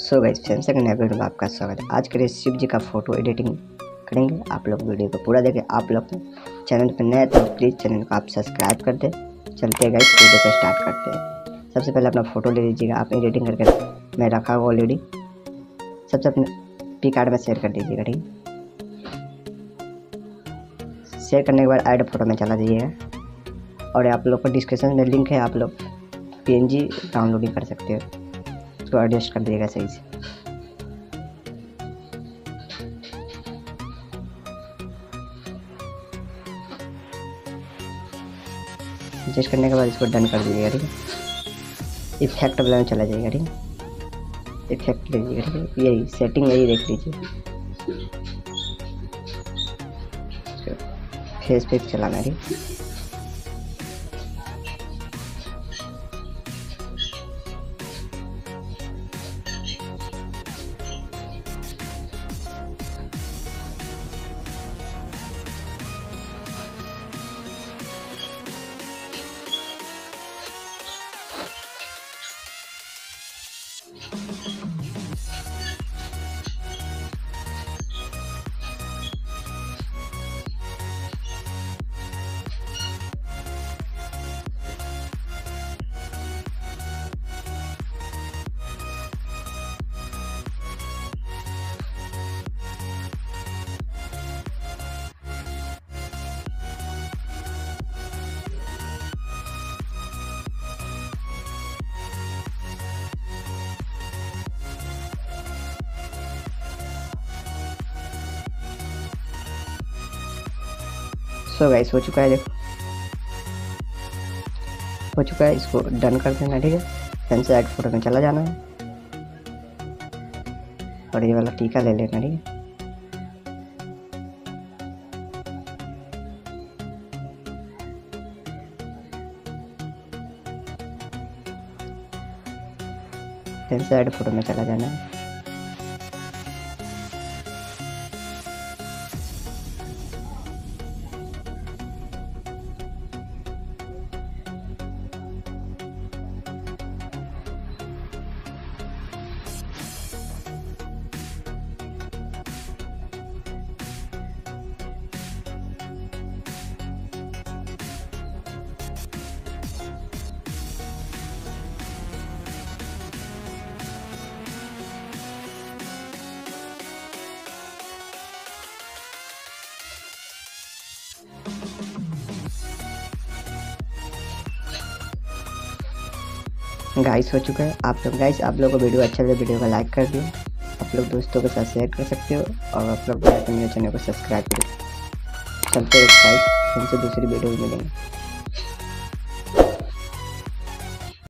सो guys friends second नए video में आपका स्वागत है। आज के लिए शिव जी का फोटो एडिटिंग करेंगे। आप लोग वीडियो को पूरा देखें। आप लोग चैनल पर नए तो प्लीज़ चैनल को आप सब्सक्राइब कर दें। चलते हैं गाइस वीडियो को स्टार्ट करते हैं। सबसे पहले अपना फ़ोटो ले लीजिएगा। आप एडिटिंग करके मैं रखा हुआ ऑलरेडी। सबसे अपने PicsArt में शेयर कर दीजिएगा। ठीक, शेयर करने के बाद ऐड फोटो में चला जाइएगा और आप लोग को डिस्क्रिप्शन में लिंक है, आप लोग PNG डाउनलोडिंग कर सकते हो। उसको एडजस्ट कर दिएगा सही से। एडजस्ट करने के बाद इसको डन कर दीजिएगा। ठीक है, इफेक्ट वाला में चला जाएगा। ठीक है, इफेक्ट ले लीजिएगा। ठीक है, यही सेटिंग यही देख लीजिए। फेस पे चलाना है। ठीक, सो गाइस हो चुका है। देखो हो चुका है, इसको डन कर देना। ठीक है, पेन से ऐड फोटो में चला जाना है और ये वाला टीका ले लेना। ठीक है, पेन से ऐड फोटो में चला जाना है। गाइस हो चुका है। आप लोग को वीडियो अच्छा लगे वीडियो को लाइक कर दिए। आप लोग दोस्तों के साथ शेयर कर सकते हो और आप लोग मेरे चैनल को सब्सक्राइब करें। चलते गाइस, हमसे दूसरी वीडियो मिलेंगे।